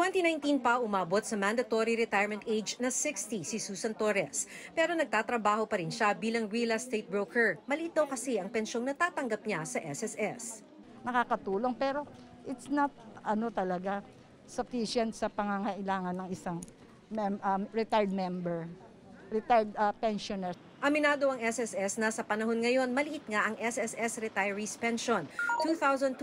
2019 pa umabot sa mandatory retirement age na 60 si Susan Torres, pero nagtatrabaho pa rin siya bilang real estate broker. Maliit daw kasi ang pensyong natatanggap niya sa SSS. Nakakatulong pero it's not talaga sufficient sa pangangailangan ng isang retired member, retired pensioner. Aminado ang SSS na sa panahon ngayon, maliit nga ang SSS retirees pension. 2,200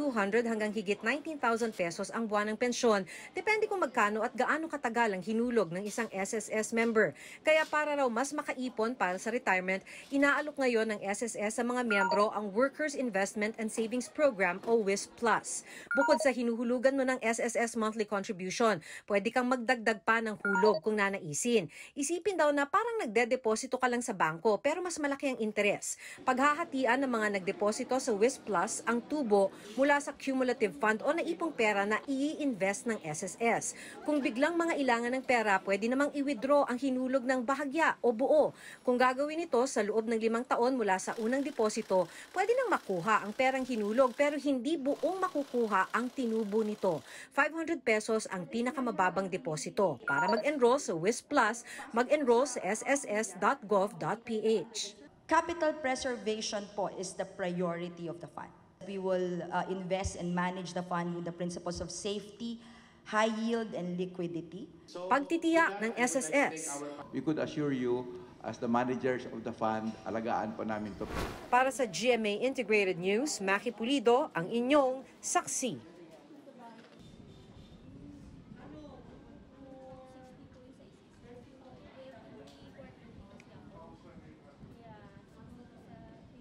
hanggang higit 19,000 pesos ang buwanang pensyon. Depende kung magkano at gaano katagal ang hinulog ng isang SSS member. Kaya para raw mas makaipon para sa retirement, inaalok ngayon ng SSS sa mga miyembro ang Workers' Investment and Savings Program o WISP Plus. Bukod sa hinuhulugan mo ng SSS monthly contribution, pwede kang magdagdag pa ng hulog kung nanaisin. Isipin daw na parang nagde-deposito ka lang sa bangko, pero mas malaki ang interes. Paghahatian ng mga nagdeposito sa WISP Plus ang tubo mula sa cumulative fund o naipong pera na i-invest ng SSS. Kung biglang mga ilangan ng pera, pwede namang i-withdraw ang hinulog ng bahagya o buo. Kung gagawin ito sa loob ng 5 taon mula sa unang deposito, pwede nang makuha ang perang hinulog pero hindi buong makukuha ang tinubo nito. 500 pesos ang pinakamababang deposito. Para mag-enroll sa WISP Plus, mag-enroll sa sss.gov.ph. Capital preservation po is the priority of the fund. We will invest and manage the fund with the principles of safety, high yield, and liquidity. Pagtitiyak ng SSS. We could assure you, as the managers of the fund, alagaan pa namin ito. Para sa GMA Integrated News, Mackie Pulido, ang inyong saksi.